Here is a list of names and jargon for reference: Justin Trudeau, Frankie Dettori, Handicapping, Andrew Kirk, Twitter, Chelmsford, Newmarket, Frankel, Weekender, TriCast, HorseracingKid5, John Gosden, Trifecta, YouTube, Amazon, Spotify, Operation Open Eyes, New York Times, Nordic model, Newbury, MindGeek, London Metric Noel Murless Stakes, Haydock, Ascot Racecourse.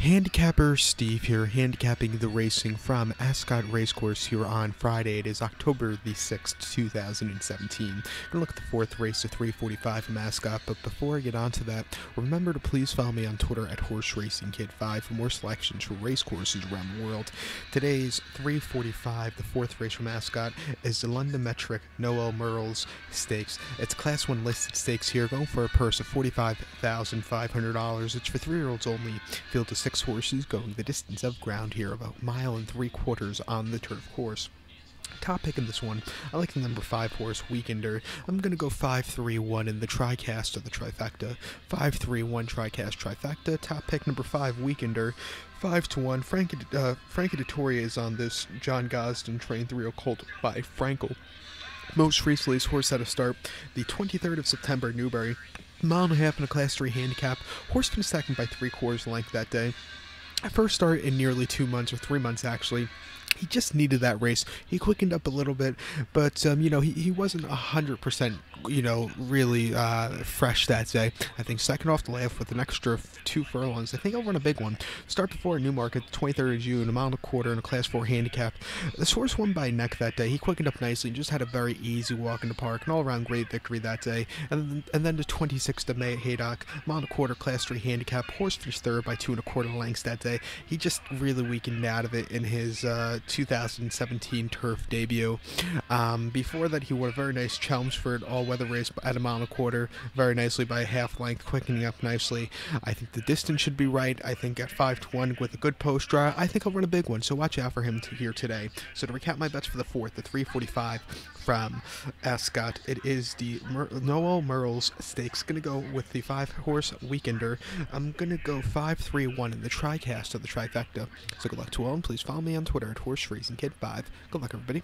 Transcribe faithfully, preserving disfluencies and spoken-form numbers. Handicapper Steve here, handicapping the racing from Ascot Racecourse here on Friday. It is October the sixth, two thousand seventeen. We're going to look at the fourth race of three forty-five from Ascot, but before I get on to that, remember to please follow me on Twitter at Horseracing Kid five for more selections for race courses around the world. Today's three forty-five, the fourth race from Ascot, is the London Metric Noel Murless Stakes. It's Class one listed stakes here, going for a purse of forty-five thousand five hundred dollars. It's for three-year-olds only, field to six Six horses going the distance of ground here, about a mile and three quarters on the turf course. Top pick in this one, I like the number five horse, Weekender. I'm going to go five three one in the TriCast or the Trifecta. five three one TriCast Trifecta. Top pick number five, Weekender. five to one. Frankie, uh, Frankie Dettori is on this John Gosden train three-year-old colt by Frankel. Most recently, his horse had a start the twenty-third of September, Newbury. Mile and a half in a class three handicap. Horse finished second by three quarters length that day. First start in nearly two months, or three months actually. He just needed that race. He quickened up a little bit, but, um, you know, he, he wasn't one hundred percent, you know, really uh, fresh that day. I think second off the layoff with an extra two furlongs. I think I'll run a big one. Start before Newmarket, twenty-third of June, a mile and a quarter, and a class four handicap. This horse won by neck that day. He quickened up nicely and just had a very easy walk in the park, an all-around great victory that day. And, and then the twenty-sixth of May at Haydock, mile and a quarter, class three handicap. Horse finished third by two and a quarter lengths that day. He just really weakened out of it in his uh, two thousand seventeen turf debut. Um, before that, he won a very nice Chelmsford all-weather race at a mile and a quarter, very nicely by a half length, quickening up nicely. I think the distance should be right. I think at five to one with a good post draw, I think I'll run a big one, so watch out for him to here today. So to recap my bets for the fourth, the three forty-five from Ascot, it is the Mur Noel Murless Stakes. Going to go with the five-horse Weekender. I'm going to go five three one in the TriCast of the Trifecta. So good luck to all, and please follow me on Twitter at Horseracing Kid five. Good luck, everybody.